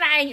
trai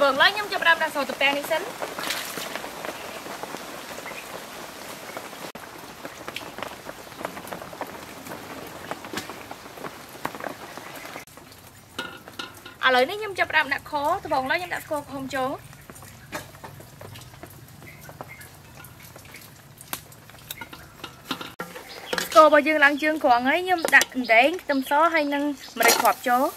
vâng lấy nhâm cho bà ra sầu tập tan đi xính à lấy nhâm cho bà đã khó tôi vòng lấy nhâm đã khô không chố cô bao dương lăng chương khoảng ấy nhâm đặt để tâm số hay năng mà đặt họp chố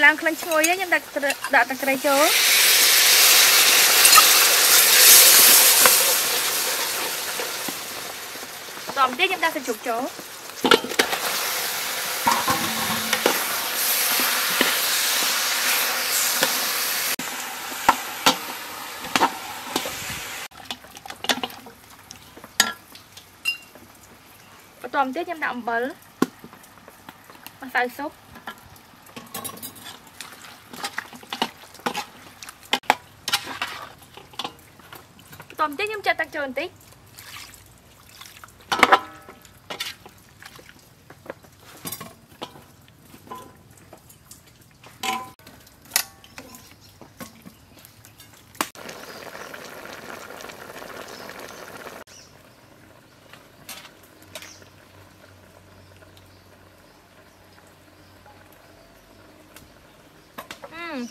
làm khăn chuối ấy nhưng đặt cái chỗ tổng tiếp chúng ta sẽ chụp chỗ tổng tiếp chúng ta ẩm bẩn mà sai sốt tôm tí chúng ta tăng trừ một tí.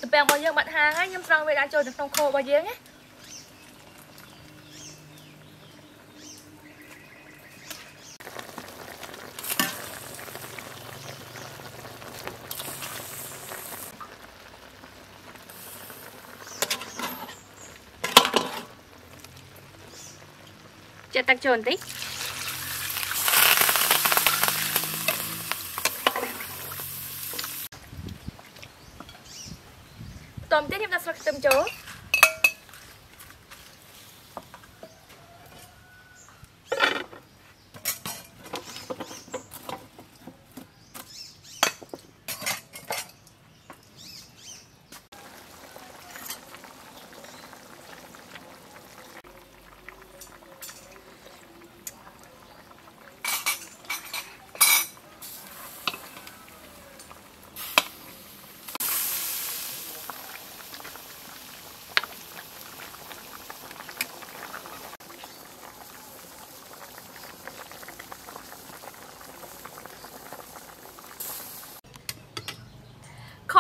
Tụi bèo bao nhiêu mặt hàng á, nhưng rau về đã trôi được trong khô bao nhiêu nhé. Cho tắt trồn tí. Tôm tiếp chúng ta sẽ tôm chấu.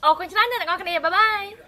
Ồ, còn chán nữa là con này, bye bye.